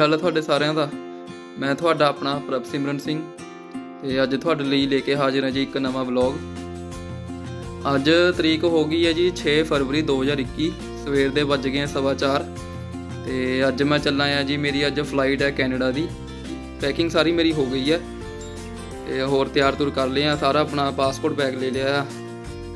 हाल है तुहाडे सारिआं दा। मैं तुहाडा अपना प्रभसिमरन सिंह ते अज तुहाडे लई लेके हाजिर हां जी एक नवा व्लॉग। अज तरीक हो गई है जी 6 फरवरी 2021। सवेर दे बज गए 4:15। ते अज मैं चलना है जी, मेरी अज फ्लाइट है कैनेडा दी। पैकिंग सारी मेरी हो गई है ते होर तैयार तुर कर लिया सारा, अपना पासपोर्ट बैग ले लिया,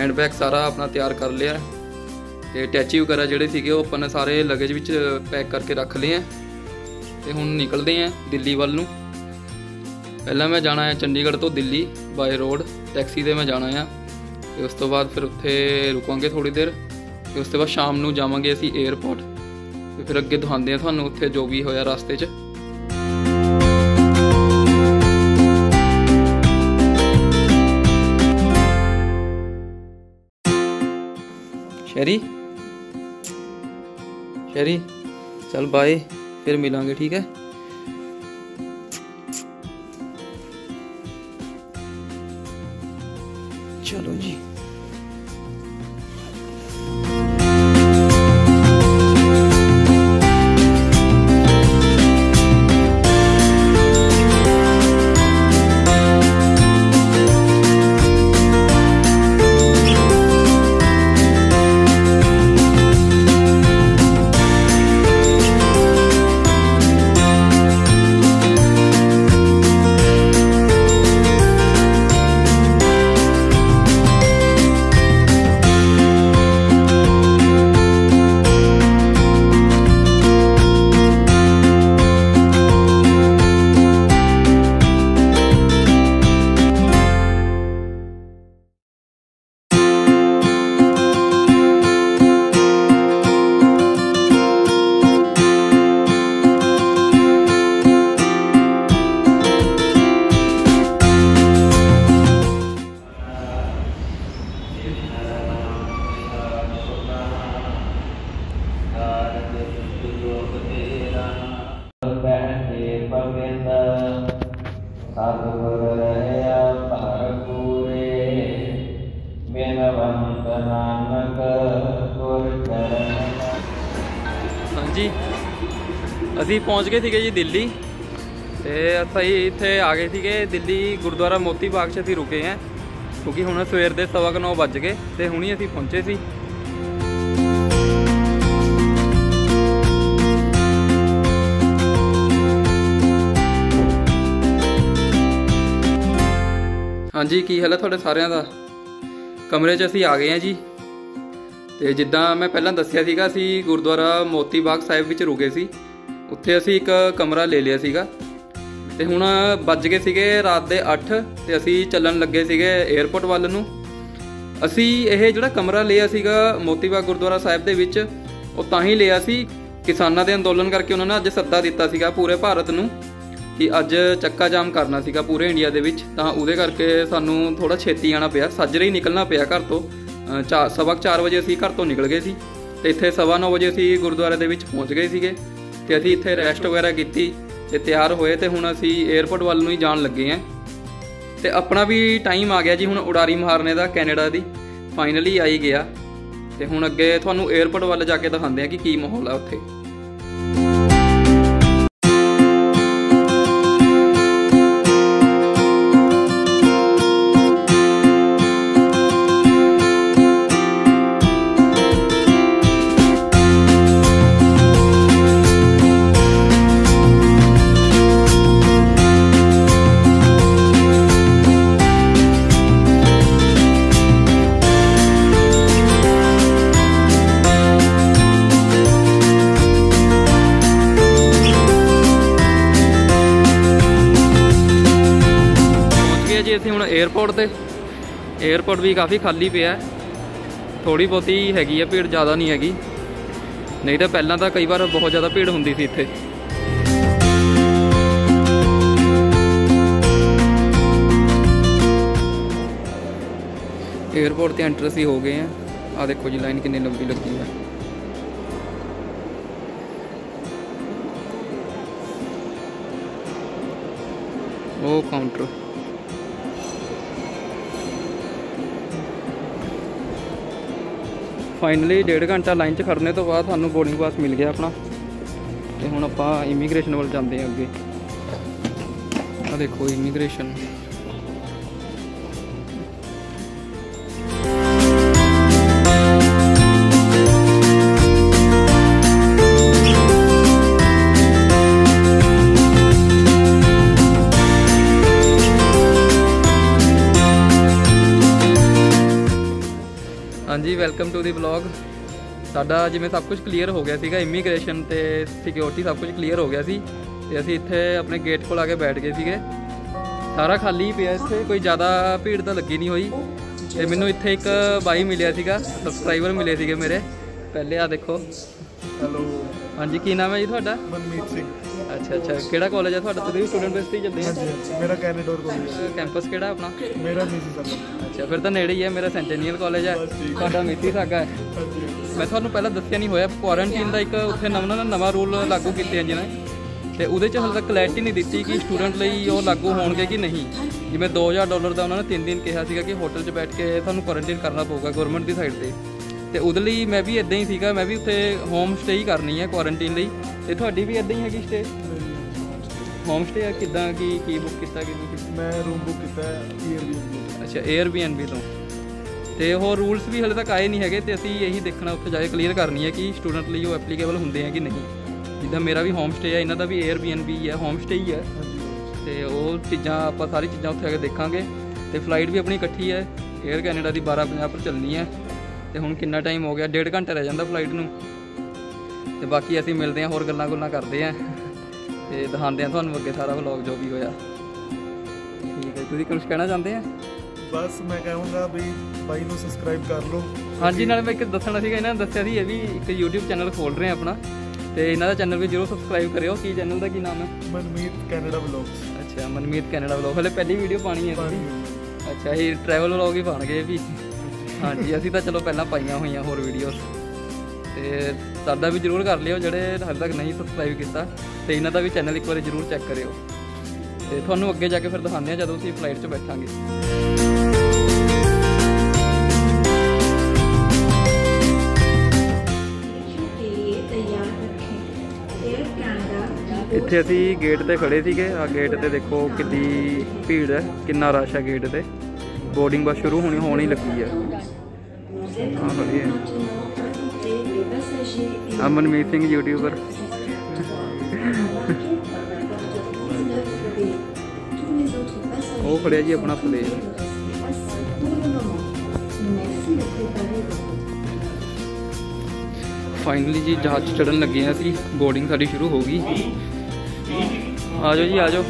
हैंड बैग सारा अपना तैयार कर लिया। टैची वगैरह जोड़े थे अपन सारे लगेज में पैक करके रख लिए हैं। तो हम निकलते हैं दिल्ली वाल नूं। पहला मैं जाना है चंडीगढ़ तो दिल्ली बाय रोड, टैक्सी से मैं जाना है। तो उस तो बाद फिर उत्थे रुकांगे थोड़ी देर, तो उसके बाद शाम को जावांगे असी एयरपोर्ट। तो फिर अगे दिखाते हैं थानू उत्थे जो भी होया रास्ते च। शहरी शहरी चल बाय, फिर मिलांगे, ठीक है। चलो जी, अभी पहुँच गए थे जी दिल्ली। तो असं इतने आ गए थे दिल्ली गुरुद्वारा मोती बाग से अं रुके हैं, क्योंकि हुण सवेर के 9:15 बज गए। तो हुणी असी पहुँचे सी। हाँ जी, की हाल है तुहाडे सारिआं दा। कमरे च असी आ गए हैं जी। तो जिदा मैं पहला दस्सिया सीगा, असी गुरुद्वारा मोती बाग साहिब विच रुके सी। उत्थे असी एक कमरा ले लिया सीगा। ते हुण बज गए सीगे रात दे 8। ते असी चलन लगे सीगे एयरपोर्ट वाल नूं। असी यह जिहड़ा कमरा लिया सीगा मोती बाग गुरुद्वारा साहिब दे विच, उह तां ही लिया सी, किसानां दे अंदोलन करके उन्हां ने अज सद्दा दित्ता सीगा पूरे भारत नूं कि अज चक्का जाम करना सीगा पूरे इंडिया दे विच। तां उहदे करके सानूं थोड़ा छेती आना पिया, सजरे ही निकलना पिया घर तो। 4:15 असी घर तो निकल गए सी। ते इत्थे 9:15 असी गुरुद्वारे दे विच पहुँच गए सीगे। तो असी इत्थे रैसट वगैरह की, तैयार होए। तो हुण असी एयरपोर्ट वाल नूं ही जान लगे हैं। तो अपना भी टाइम आ गया जी हुण उड़ारी मारने का कैनेडा दी, फाइनली आई गया। तो हुण अगे तुहानूं एयरपोर्ट वाल जाके दिखाते हैं कि माहौल है उत्थे। एयरपोर्ट से एयरपोर्ट भी काफ़ी खाली पे है, थोड़ी बहुत ही हैगी है भीड़, ज़्यादा नहीं हैगी। नहीं तो पहला तो कई बार बहुत ज़्यादा भीड़ होंदी सी इत्थे। एयरपोर्ट ते एंटर सी हो गए हैं। आ देखो जी लाइन कितनी लंबी लगी है। वो काउंटर फाइनली 1.5 घंटा लाइन च खड़ने तो बाद बोर्डिंग पास मिल गया अपना। तो हुण आपां इमीग्रेशन वाल जाते हैं अगे। आ देखो इमीग्रेशन। हाँ जी, वेलकम टू दी ब्लॉग। साडा जिवें सब कुछ क्लीयर हो गया सीगा, इमीग्रेशन ते सिक्योरिटी सब कुछ क्लीयर हो गया सी ते असीं इत्थे अपने गेट कोल आके बैठ गए सीगे। सारा खाली पिया इत्थे, कोई ज़्यादा भीड़ तो लगी नहीं हुई। ते मैनूं इत्थे एक बाई मिलिया सीगा, सबसक्राइबर मिले सीगे मेरे पहले। आ देखो। हेलो। हाँ जी, की नाम है जी तुहाडा? मनमीत सिंह। अच्छा अच्छा, केड़ा कॉलेज है तुहाडा? तुसीं स्टूडेंट बेस ते चलदे हो? मेरा कैनेडोर कॉलेज। कैंपस केड़ा अपना? मेरा मिसिसागा। अच्छा, फिर तो नेड़े ही है। मेरा सेंटेनियल कॉलेज है, तुहाडा मिसिसागा है। मैं थोड़ा पहले दस्या नहीं होया, क्वारंटीन का एक उत्थे नवा रूल लागू किए जिन्हें, तो वो हाल तक क्लैरिटी नहीं दी कि स्टूडेंट लिए वो लागू होंगे कि नहीं। जिमें $2000 का उन्होंने 3 दिन कहा कि होटल च बैठ के थानू क्वारंटीन करना पवेगा गौरमेंट की साइड से। उहदे लई मैं भी इदा ही सीगा, मैं भी उत्थे होम स्टे ही करनी है क्वारंटीन लई। ते तुहाडी भी इदा ही है कि स्टे होम स्टे है किदां की बुक किया? मैं रूम बुक किया एयरबीएनबी। अच्छा, एयरबीएनबी तो ते हो रूल्स भी हले तक आए नहीं है। तो असी यही देखना उत्थे जाके क्लीयर करनी है कि स्टूडेंट लिए वो एप्लीकेबल होंगे हैं कि नहीं। जिदा मेरा भी होम स्टे है, इन्हों का भी एयरबीएनबी है, होम स्टे ही है। तो वो चीज़ा आप सारी चीज़ा उत्थे आके देखांगे। तो फ्लाइट भी अपनी इकट्ठी है, एयर कैनेडा की 12:50 पर चलनी है। तो हुण कितना टाइम हो गया, 1.5 घंटा रह जाता फ्लाइट नूं। ते बाकी असी मिलते हैं, होर गल्लां गुल्लां करते हैं, तो दिखाते हैं तुहानूं अगे सारा व्लॉग जो भी होया। ठीक है, तुसीं कुछ कहना चाहते हैं? बस मैं कहूँगा भी भाई को सब्सक्राइब कर लो। हाँ जी, मैं एक दसना सी, इन्होंने दस्या सी भी एक यूट्यूब चैनल खोल रहे हैं अपना, तो इन्हों का चैनल भी जरूर सबसक्राइब करो। कि चैनल का की नाम है? Manmeet Canada vlog. अच्छा, मनमीत कैनेडा व्लॉग। हले पहली वीडियो पानी है इसकी। अच्छा, ये ट्रैवल व्लॉग ही बन गए भी। हाँ जी, असी तो चलो पहला पाइया हुई होर वीडियो, तो साडा भी जरूर कर लियो जोड़े हल तक नहीं सबसक्राइब किया। तो इन्हों का भी चैनल एक बार जरूर चैक करो। तो थोड़ा अगे जाके फिर दिखाने जो असीं फ्लाइट 'च बैठांगे। इत्थे असी गेट ते खड़े थे। आ गेट ते देखो कि भीड़ है, कितना रश है गेट ते। बोर्डिंग बस शुरू होनी होनी लगी है। हाँ खड़ी है अमनमीत सिंह यूट्यूबर। वो खड़े जी अपना प्ले। फाइनली जी जहाज चढ़न लगे हैं असी, बोर्डिंग साड़ी शुरू होगी। आ जाओ जी, आ जाओ।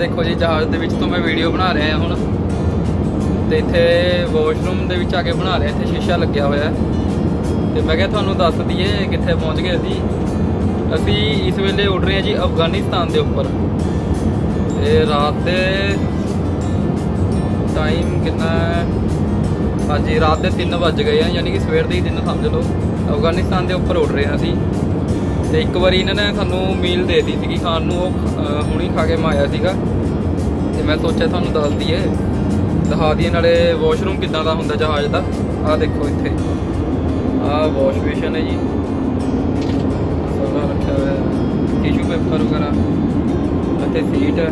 देखो जी, जहाज़ के तो मैं वीडियो बना रहा हूँ हूँ। तो इतने वॉशरूम के आके बना रहे, इतने शीशा लग्या हुआ है। तो मैं क्या थोड़ा दस दिए कितने पहुँच गए असी। असी इस वेले उड़ रहे हैं जी अफगानिस्तान के उपर। रात के टाइम कितना? हाँ जी, रात के 3 बज गए हैं, यानी कि सवेर के ही 3 समझ लो। अफगानिस्तान के उपर उड़ रहे हैं असी। तो एक बार इन्होंने सानू मील दे दी थी खाण नू, हुणी खा के माया सीगा। तो मैं सोचा थानू दस दिए, दिखा दिए नाले वॉशरूम किदां दा हुंदा जहाज़ दा। आ देखो इत्थे आ वॉश बेसन है जी, सारा रखा हुआ है, टिशू पेपर वगैरह, इत्थे सीट है।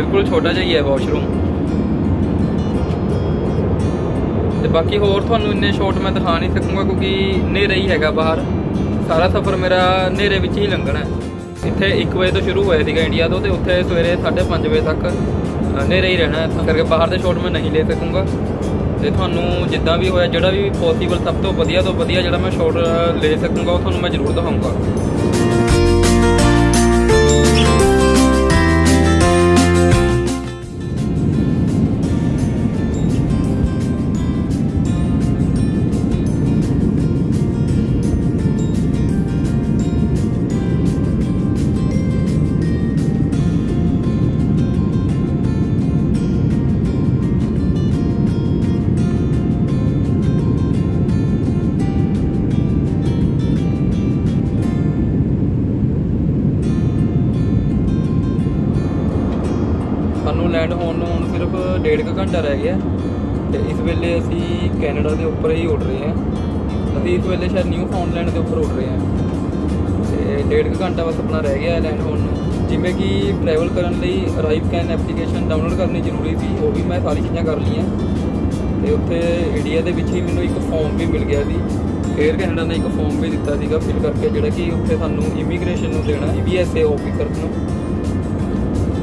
बिल्कुल छोटा जिहा ही है वॉशरूम। तो बाकी होर थोड़ा इन्ने शॉट मैं दिखा नहीं सकूँगा क्योंकि नेरे ही है बाहर। सारा सफ़र मेरा नेरे विच ही लंघना है। इत्थे 1 बजे तो शुरू होया था इंडिया तो उत्थे सवेरे 5:30 बजे तक नेरे ही रहना है, करके बाहर के शॉट मैं नहीं ले सकूँगा। तो थानू जिदा भी होया जोड़ा भी पॉसीबल सब तो वधिया जोड़ा मैं शॉट ले सकूँगा वो मैं जरूर दिखाऊँगा। लैंड होने हूँ सिर्फ 1.5 घंटा रह गया तो इस वेले असी कैनेडा के उपर ही उड़ रहे हैं। अभी इस वेले शायद न्यूफाउंडलैंड के उपर उड़ रहे हैं। 1.5 घंटा बस अपना रह गया लैंड होने। जिमें कि ट्रैवल करने ArriveCAN एप्लीकेशन डाउनलोड करनी जरूरी थी, वो भी मैं सारी चीज़ा कर ली हैं। तो उत्थे इंडिया के विच ही मैनू एक फॉर्म भी मिल गया थी, एयर कैनेडा ने एक फॉर्म भी दिता सीगा फिल करके जोड़ा कि उत्थे सानू इमीग्रेशन देना EBSA ऑफिसर को,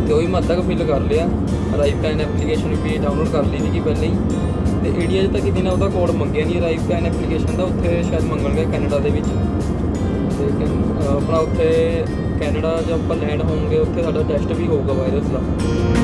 तो वही मैं तक फिल कर लिया। ArriveCAN एप्लीकेशन भी डाउनलोड कर ली थी पहले ही। तो इंडिया तक किसी ने वह कोड मंगया नहीं ArriveCAN एप्लीकेशन का, उत्थे शायद मंगणगे कैनेडा के अपना। उत्थे कैनेडा जो आप लैंड होंगे उत्थे साडा टेस्ट भी होगा वायरस का।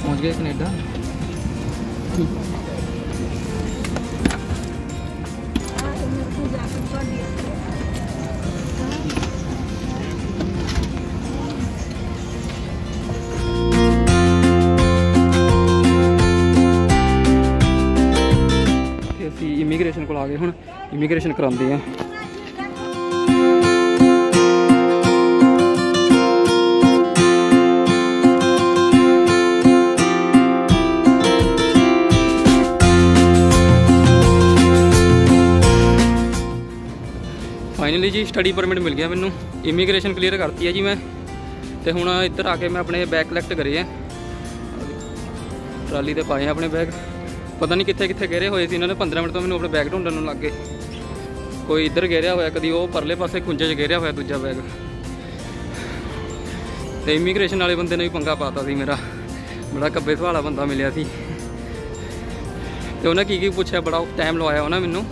पहुंच गए कनाडा। इमीग्रेशन को आ गए हुण, इमीग्रेशन करांदे हैं। फाइनली जी स्टडी परमिट मिल गया मैनू, इमीग्रेशन क्लीयर करती है जी मैं। तो हुण इधर आके मैं अपने बैग कलैक्ट करे हैं, ट्राली ते पाए हैं अपने बैग। पता नहीं कितने कितने घेरे हुए थे इन्होंने, 15 मिनट तो मैंने अपने बैग ढूंढने लग गए। कोई इधर घेरिया होया, कभी वो परले पासे खुंजे घेरिया होया दूजा बैग। तो इमीग्रेशन वाले बंदे ने भी पंगा पाता सी मेरा, बड़ा कब्बे सवाला बंदा मिलिया सी। तो उन्हें की पूछा, बड़ा टाइम लवाया उन्हें मैनू।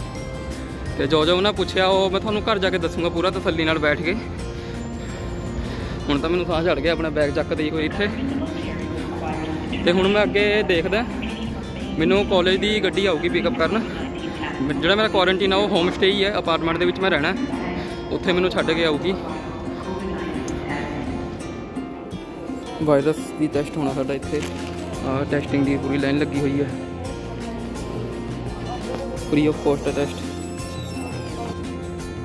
तो जो उन्हें पूछा वो मैं थोड़ा घर जाके दसूँगा पूरा तसली नाल बैठ के। हुण तो मैं साह चढ़ गया अपना बैग चक दी कोई इतने। तो हुण मैं अगे देखदा मैनू कॉलेज की गड्डी आऊगी पिकअप करन। जोड़ा मेरा क्वारंटीन है वो होम स्टे ही है, अपार्टमेंट के मैं रहना, उत्थे मैनू छड्ड के आऊगी। वायरस की टैस्ट होना साडा, इत्थे टैसटिंग की पूरी लाइन लगी हुई है, free of cost test.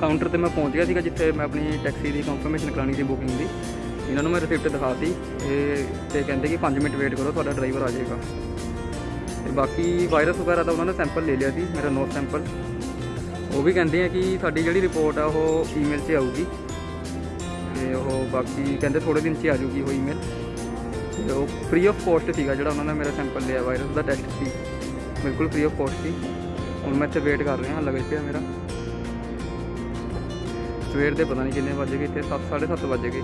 Counter पर मैं पहुंच गया था जिथे मैं अपनी टैक्सी की कंफर्मेशन करानी थी बुकिंग की। इन्होंने मैं रिसिप्ट दिखाती तो कहते कि 5 मिनट वेट करो तो ड्राइवर आ जाएगा। तो बाकी वायरस वगैरह तो उन्होंने सैंपल ले लिया थी मेरा, नोट सैंपल। वो भी कहते हैं कि साड़ी जी रिपोर्ट आ वो ईमेल से आऊगी, तो वो बाकी कहते थोड़े दिन से आ जूगी वो ईमेल। तो फ्री ऑफ कॉस्ट था जो उन्होंने मेरा सैंपल लिया, वायरस का टेस्ट थी बिल्कुल फ्री ऑफ कॉस्ट थी। हम मैं इतने वेट कर रहा, लगेज पे मेरा सवेर के पता नहीं कितने बज गए, इतने 7, 7:30 बज गए।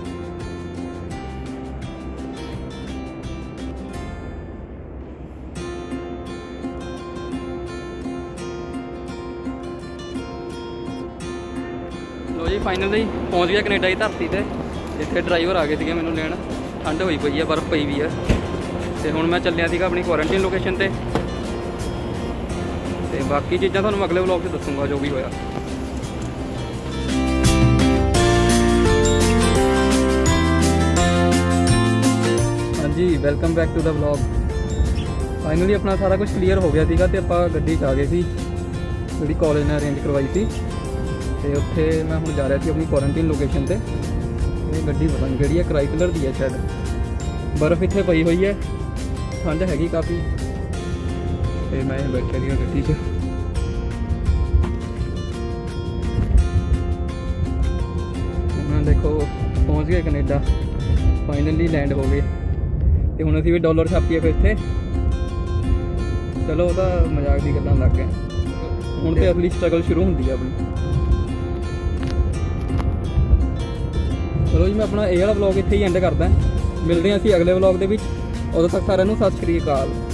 लो जी फाइनली पहुंच गया कनेडा की धरती से। इतने ड्राइवर आ गए थे मैनू लैन, ठंड हुई पई है, बर्फ पई भी है। तो हुण मैं चलिया था अपनी क्वारंटीन लोकेशन पर। तो बाकी चीज़ां तुहानूं अगले व्लॉग च दसूँगा जो भी होया। जी welcome back to the vlog. Finally अपना सारा कुछ क्लीयर हो गया सीगा ते आपां गड्डी च आ गए सी जिहड़ी कॉलेज ने अरेंज करवाई थी ते उत्थे मैं हुण जा रहा सी अपनी क्वारंटीन लोकेशन ते। ये गड्डी पता नहीं किहड़ी है, कराई कलर दी है शायद। बर्फ इत्थे पई हुई है, ठंड हैगी काफ़ी ते मैं बैठा दी गड्डी च। देखो पहुंच गए कनेडा, फाइनली लैंड हो गए तो हुण असीं भी डॉलर छापीए फिर इत्थे। चलो तो मजाक की गल्लां लग गए, हुण तो असली स्ट्रगल शुरू होंदी है अपनी। चलो जी मैं अपना एयर व्लॉग इत्थे ही एंड करदा, मिलदे आं अगले व्लॉग दे विच। उदों तक सारिआं नूं सत श्री अकाल।